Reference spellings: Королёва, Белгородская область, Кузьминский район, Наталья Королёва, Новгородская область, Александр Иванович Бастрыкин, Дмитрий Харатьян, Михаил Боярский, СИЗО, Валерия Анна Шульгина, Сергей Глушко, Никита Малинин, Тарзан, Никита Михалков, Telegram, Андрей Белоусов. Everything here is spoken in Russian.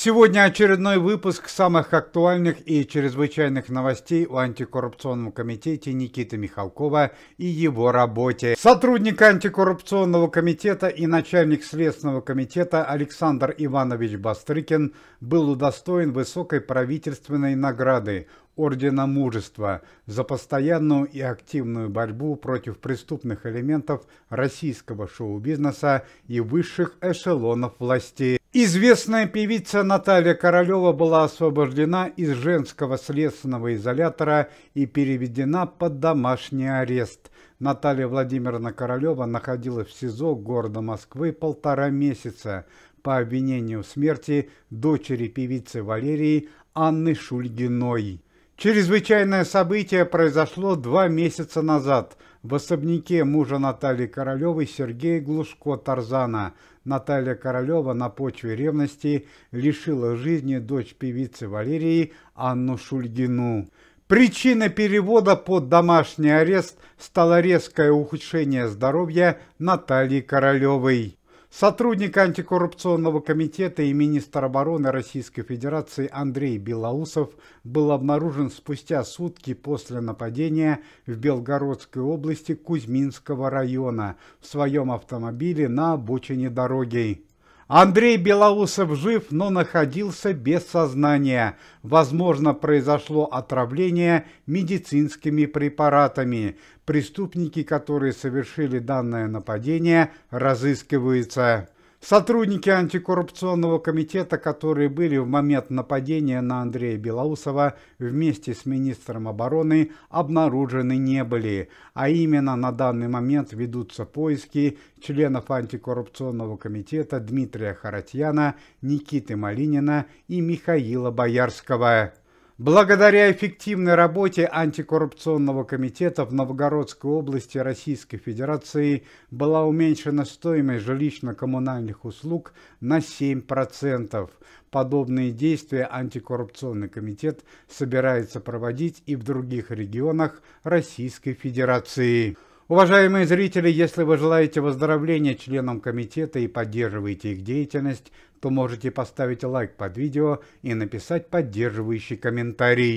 Сегодня очередной выпуск самых актуальных и чрезвычайных новостей о антикоррупционном комитете Никиты Михалкова и его работе. Сотрудник антикоррупционного комитета и начальник следственного комитета Александр Иванович Бастрыкин был удостоен высокой правительственной награды Ордена Мужества за постоянную и активную борьбу против преступных элементов российского шоу-бизнеса и высших эшелонов власти. Известная певица Наталья Королёва была освобождена из женского следственного изолятора и переведена под домашний арест. Наталья Владимировна Королёва находилась в СИЗО города Москвы 1,5 месяца по обвинению в смерти дочери певицы Валерии Анны Шульгиной. Чрезвычайное событие произошло 2 месяца назад в особняке мужа Натальи Королёвой Сергея Глушко Тарзана. Наталья Королёва на почве ревности лишила жизни дочь певицы Валерии Анну Шульгину. Причиной перевода под домашний арест стало резкое ухудшение здоровья Натальи Королёвой. Сотрудник антикоррупционного комитета и министр обороны Российской Федерации Андрей Белоусов был обнаружен спустя сутки после нападения в Белгородской области Кузьминского района в своем автомобиле на обочине дороги. Андрей Белоусов жив, но находился без сознания. Возможно, произошло отравление медицинскими препаратами. Преступники, которые совершили данное нападение, разыскиваются. Сотрудники антикоррупционного комитета, которые были в момент нападения на Андрея Белоусова вместе с министром обороны, обнаружены не были, а именно на данный момент ведутся поиски членов антикоррупционного комитета Дмитрия Харатьяна, Никиты Малинина и Михаила Боярского. Благодаря эффективной работе антикоррупционного комитета в Новгородской области Российской Федерации была уменьшена стоимость жилищно-коммунальных услуг на 7%. Подобные действия антикоррупционный комитет собирается проводить и в других регионах Российской Федерации. Уважаемые зрители, если вы желаете выздоровления членам комитета и поддерживаете их деятельность, то можете поставить лайк под видео и написать поддерживающий комментарий.